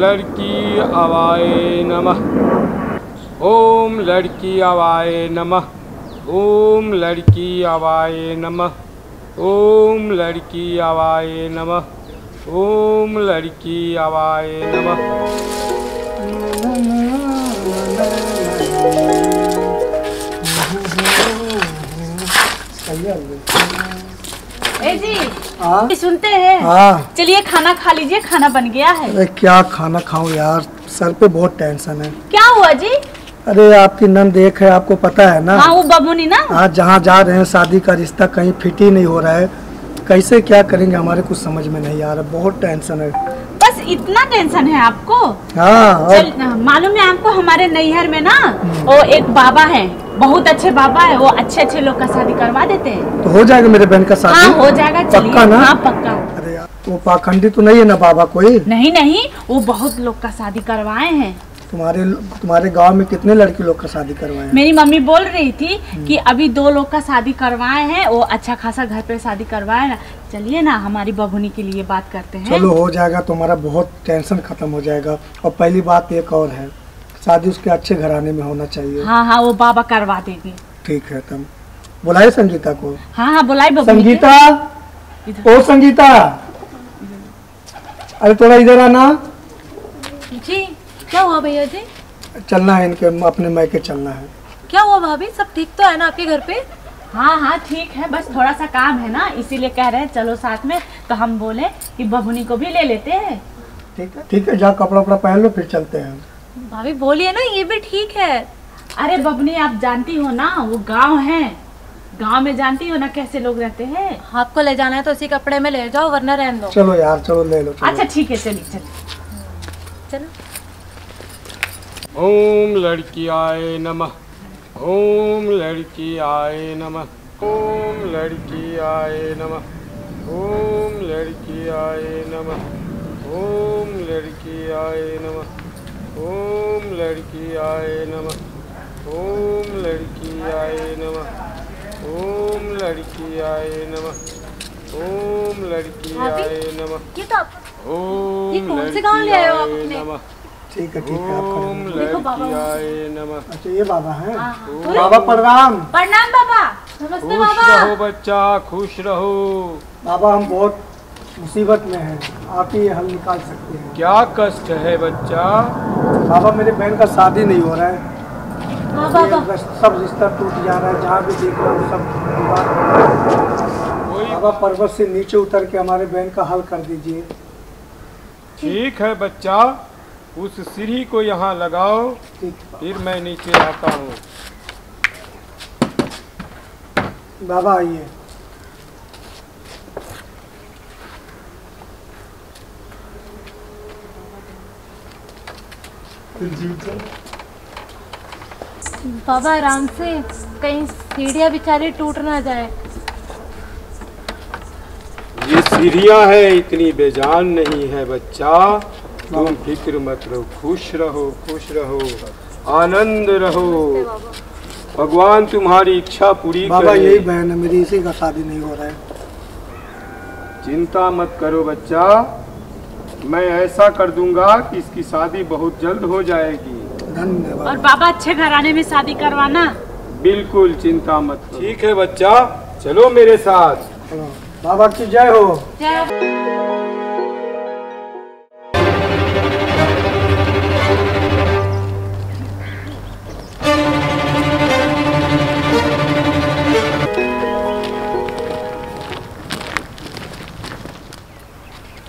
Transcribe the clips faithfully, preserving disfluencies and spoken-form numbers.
लड़की आवाए नमः, ओम लड़की आवाए नमः, ओम लड़की आवाए नमः, ओम लड़की आवाए नमः, ओम लड़की आवाए नमः। सुनते हैं? चलिए खाना खा लीजिए, खाना बन गया है। अरे क्या खाना खाऊं यार, सर पे बहुत टेंशन है। क्या हुआ जी? अरे आपकी नंद एक है, आपको पता है ना। हाँ, वो बबूनी ना। हाँ, जहाँ जा रहे हैं शादी का रिश्ता कहीं फिट ही नहीं हो रहा है। कैसे क्या करेंगे हमारे कुछ समझ में नहीं आ रहा, बहुत टेंशन है। बस इतना टेंशन है आपको? हाँ। मालूम है आपको, हमारे नैहर में ना वो एक बाबा है, बहुत अच्छे बाबा है, वो अच्छे अच्छे लोग का शादी करवा देते हैं। तो हो जाएगा मेरे बहन का शादी? हाँ, हो जाएगा। पक्का ना? हाँ, पक्का। अरे यार, वो पाखंडी तो नहीं है ना बाबा कोई? नहीं नहीं, वो बहुत लोग का शादी करवाए हैं। तुम्हारे तुम्हारे गांव में कितने लड़की लोग का शादी करवाए? मेरी मम्मी बोल रही थी कि अभी दो लोग का शादी करवाए हैं, वो अच्छा खासा घर पे शादी करवाए ना। चलिए ना, हमारी बबूनी के लिए बात करते हैं। चलो, हो जाएगा, तुम्हारा बहुत टेंशन खत्म हो जाएगा। और पहली बात एक और है, शादी उसके अच्छे घराने में होना चाहिए। हाँ हाँ, वो बाबा करवा देगी। ठीक है, तुम बुलाए संगीता को। हाँ हाँ, बुलाए बबूनी। संगीता, ओ संगीता, अरे थोड़ा इधर आना। जी क्या हुआ भैया जी? चलना है, इनके अपने मायके चलना है। क्या हुआ भाभी, सब ठीक तो है ना आपके घर पे? हाँ हाँ ठीक है, बस थोड़ा सा काम है ना, इसीलिए कह रहे हैं चलो साथ में। तो हम बोले कि बबूनी को भी ले लेते हैं। ठीक है ठीक है, जाओ कपड़ा वपड़ा पहन लो फिर चलते हैं। भाभी बोलिए ना, ये भी ठीक है। अरे बबूनी, आप जानती हो ना वो गाँव है, गाँव में जानती हो ना कैसे लोग रहते हैं। आपको ले जाना है तो उसी कपड़े में ले जाओ, वरना रहने दो। चलो यार, चलो ले लो। अच्छा ठीक है, चलिए चलिए चलो। ओम लड़की आए नमः, ओम लड़की आए नमः, ओम लड़की आए नमः, ओम लड़की आए नमः, ओम लड़की आए नमः, ओम लड़की आए नमः, ओम लड़की आए नमः, ओम लड़की आए नमः, ओम लड़की आए नमः, ओम लड़की नमः। ठीक है ठीक है, आप करो। अच्छा ये बाबा है। बाबा प्रणाम। प्रणाम बाबा, नमस्ते बाबा। खुश रहो बच्चा, खुश रहो। बाबा हम बहुत मुसीबत में हैं, आप ही हल निकाल सकते हैं। क्या कष्ट है बच्चा? बाबा मेरे बहन का शादी नहीं हो रहा है। हाँ बाबा, सब रिश्ता टूट जा रहा है, जहाँ भी देख रहा हूँ सब। बाबा पर्वत से नीचे उतर के हमारे बहन का हल कर दीजिए। ठीक है बच्चा, उस सीढ़ी को यहाँ लगाओ, फिर मैं नीचे आता हूँ। बाबा आइए। बाबा आराम से, कहीं सीढ़ियाँ बेचारी टूट ना जाए। ये सीढ़ियाँ है, इतनी बेजान नहीं है बच्चा, तुम फिक्र मत रहो, खुश रहो, खुश रहो, आनंद रहो। भगवान तुम्हारी इच्छा पूरी करे। बाबा यही बहन है मेरी, इसी का शादी नहीं हो रहा है। चिंता मत करो बच्चा, मैं ऐसा कर दूंगा कि इसकी शादी बहुत जल्द हो जाएगी। धन्यवाद। और बाबा अच्छे घराने में शादी करवाना। बिल्कुल, चिंता मत। ठीक है बच्चा, चलो मेरे साथ। बाबा की जय हो। जय।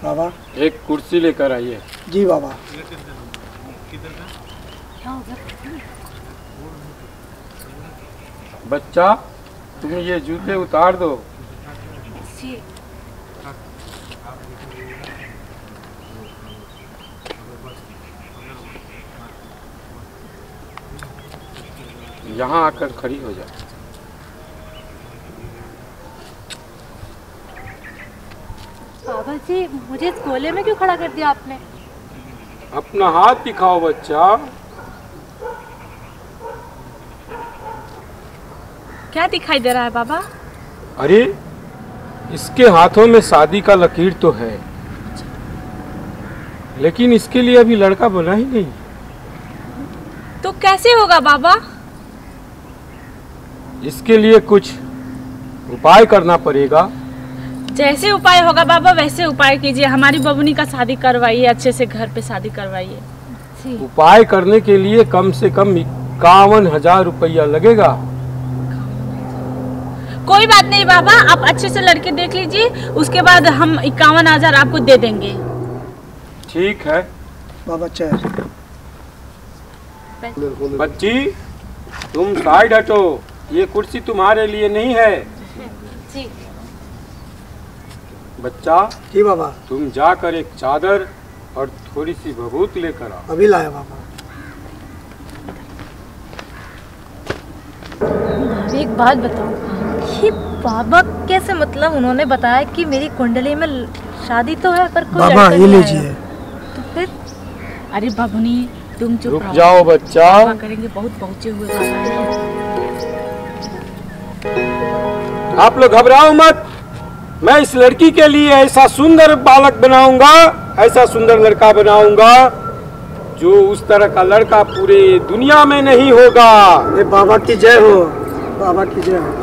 बाबा एक कुर्सी लेकर आइए। जी बाबा। बच्चा तुम ये जूते उतार दो। यहाँ आकर खड़ी हो जाए। बाबा जी मुझे इस गोले में क्यों खड़ा कर दिया आपने? अपना हाथ दिखाओ बच्चा। क्या दिखाई दे रहा है बाबा? अरे इसके हाथों में शादी का लकीर तो है, लेकिन इसके लिए अभी लड़का बना ही नहीं। तो कैसे होगा बाबा? इसके लिए कुछ उपाय करना पड़ेगा। जैसे उपाय होगा बाबा वैसे उपाय कीजिए, हमारी बबुनी का शादी करवाइए, अच्छे से घर पे शादी करवाइए। उपाय करने के लिए कम से कम इक्यावन हजार रुपया लगेगा। कोई बात नहीं बाबा, आप अच्छे से लड़के देख लीजिए, उसके बाद हम इक्यावन हजार आपको दे देंगे। ठीक है बाबा। चाहे बच्ची तुम साइड हटो, ये कुर्सी तुम्हारे लिए नहीं है। ठीक बच्चा। जी बाबा। तुम जाकर एक चादर और थोड़ी सी भभूत लेकर आओ। अभी लाया बाबा। एक बात बताओ, ये बाबा कैसे, मतलब उन्होंने बताया कि मेरी कुंडली में शादी तो है पर कोई बाबा ये लीजिए। तो फिर अरे बाबुनी तुम चुप रुक जाओ बच्चा, करेंगे बहुत पहुंचे हुए बाबा। आप लोग घबराओ मत, मैं इस लड़की के लिए ऐसा सुंदर बालक बनाऊंगा, ऐसा सुंदर लड़का बनाऊंगा जो उस तरह का लड़का पूरे दुनिया में नहीं होगा। ये बाबा की जय हो, बाबा की जय हो।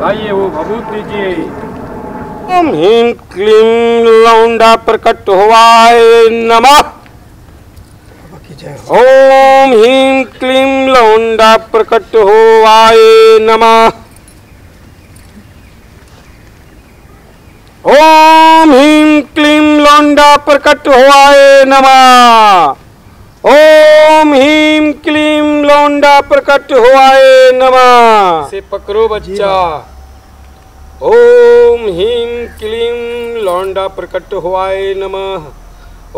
भाई वो भभूत लीजिए। ओम ह्रीं क्लीं लौंडा प्रकट होवाय नमः। ओम ह्रीं क्लीं लौंडा प्रकट होवाय नमः। ओम ह्रीं क्लीं लौंडा प्रकट होवाय नमः। ओम ह्रीं क्लीं लौंडा प्रकट होवाय नमः। से पकड़ो बच्चा। ओम ह्रीं क्लीं लौंडा प्रकट होवाय नमः।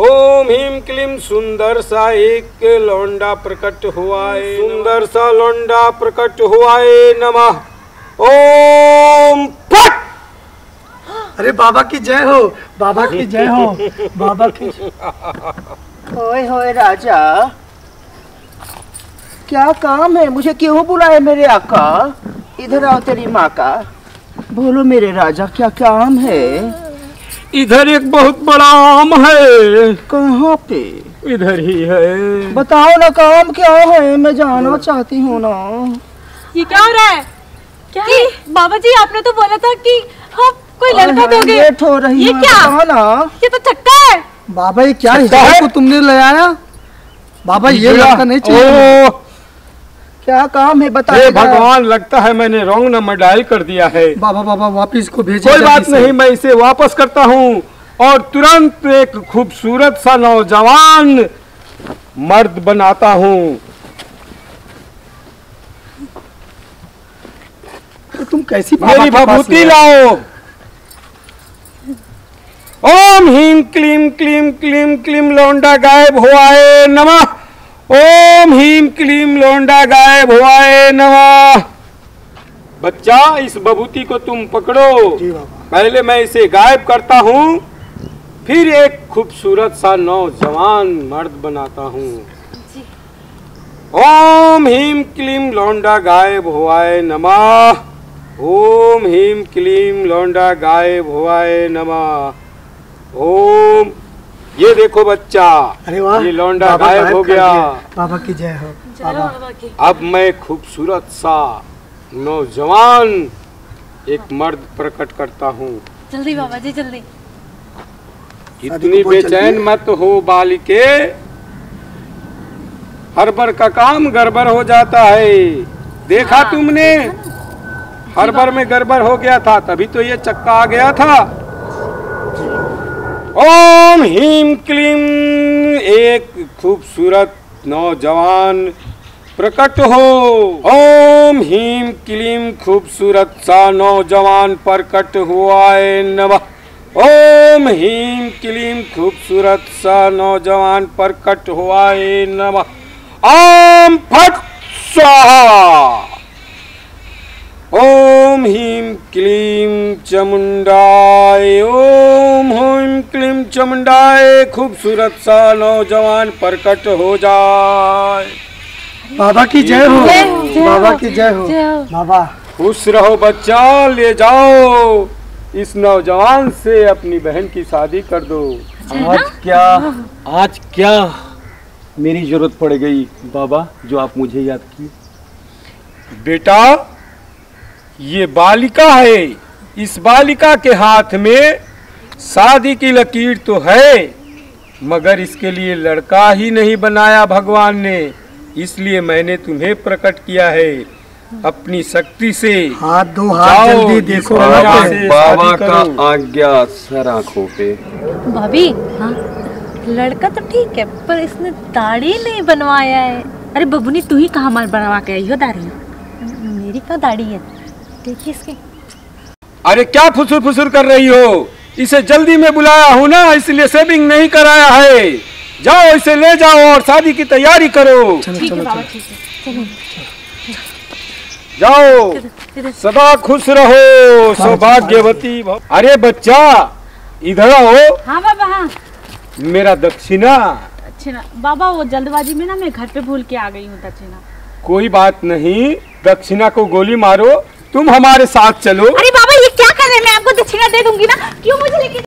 ओम ह्रीं क्लीं सुंदर सा एक लौंडा प्रकट होवाय, सुंदर सा लौंडा प्रकट होवाय नमः। ओम पट। अरे बाबा की जय हो, बाबा की जय हो, बाबा की। ओए होए राजा, क्या काम है? मुझे क्यों बुलाए मेरे आका? इधर आओ तेरी माँ का। बोलो मेरे राजा, क्या काम है? इधर एक बहुत बड़ा आम है। कहाँ पे? इधर ही है। बताओ ना काम क्या है, मैं जानना चाहती हूँ ना। ये क्या हो रहा है? क्या है? बाबा जी आपने तो बोला था कि आप कोई लड़का दोगे। लेट हो रही है। ये क्या ना? ये तो छक्का है बाबा। ये क्या हिसाब को तुमने ले आया बाबा? ये लड़का नहीं चाहिए। क्या काम है बता? भगवान, लगता है मैंने रॉन्ग नंबर डायल कर दिया है। बाबा बाबा वापस को भेजिए। कोई बात नहीं, मैं इसे वापस करता हूँ और तुरंत एक खूबसूरत सा नौजवान मर्द बनाता हूँ। तो तुम कैसी मेरी भभूति लाओ। ओम ह्रीं क्लीं क्लीं क्लीं क्लीं लौंडा गायब होवाय नमः। ओम ह्रीं क्लीं लौंडा गायब होवाय नमः। बच्चा इस बबूती को तुम पकड़ो। जी बाबा। पहले मैं इसे गायब करता हूँ, फिर एक खूबसूरत सा नौजवान मर्द बनाता हूँ। ओम ह्रीं क्लीं लौंडा गायब होवाय नमः। ओम ह्रीं क्लीं लौंडा गायब होवाय नमः। ओम। ये देखो बच्चा, अरे वाह, ये लौंडा गायब हो गया। बाबा की जय हो बाबा। अब मैं खूबसूरत सा नौजवान एक मर्द प्रकट करता हूँ। जल्दी बाबा जी जल्दी। इतनी बेचैन मत हो बालिके, हरबर का काम गड़बड़ हो जाता है। देखा तुमने, हरबर में गड़बड़ हो गया था, तभी तो ये चक्का आ गया था। ओम ह्रीं क्लीं एक खूबसूरत नौजवान प्रकट हो। ओम ह्रीं क्लीं खूबसूरत सा नौजवान प्रकट होवाय नमः। ओम ह्रीं क्लीं खूबसूरत सा नौजवान प्रकट होवाय नमः। ओम फट स्वाहा। ओम ह्रीं क्लीं चामुंडाय। ओम ह्रीं क्लीं चामुंडाय खूबसूरत सा नौजवान प्रकट हो जाए। बाबा की जय हो, बाबा की जय हो। बाबा खुश रहो बच्चा, ले जाओ इस नौजवान से अपनी बहन की शादी कर दो। आज क्या आज क्या मेरी जरूरत पड़ गई बाबा जो आप मुझे याद किए। बेटा ये बालिका है, इस बालिका के हाथ में शादी की लकीर तो है मगर इसके लिए लड़का ही नहीं बनाया भगवान ने, इसलिए मैंने तुम्हें प्रकट किया है अपनी शक्ति से। हाथ दो, हाथ जल्दी देखो बाबा का आज्ञा सर आँखों पे। भाभी हाँ लड़का तो ठीक है पर इसने दाढ़ी नहीं बनवाया है। अरे बबुनी तू ही कहाँ मार बनवा के आई हो दाढ़ी? मेरी क्या दाढ़ी है देखिए इसके। अरे क्या फुसुर फुसुर कर रही हो, इसे जल्दी में बुलाया हूँ ना इसलिए सेविंग नहीं कराया है। जाओ इसे ले जाओ और शादी की तैयारी करो। ठीक है बाबा ठीक है, जाओ सदा खुश रहो सौभाग्यवती। अरे बच्चा इधर आओ। हाँ बाबा हाँ। मेरा दक्षिणा। दक्षिणा बाबा वो जल्दबाजी में ना मैं घर पे भूल के आ गई हूँ दक्षिणा। कोई बात नहीं, दक्षिणा को गोली मारो, तुम हमारे साथ चलो। अरे बाबा ये क्या कर रहे हैं, मैं आपको दक्षिणा दे दूंगी ना, क्यों मुझे लेके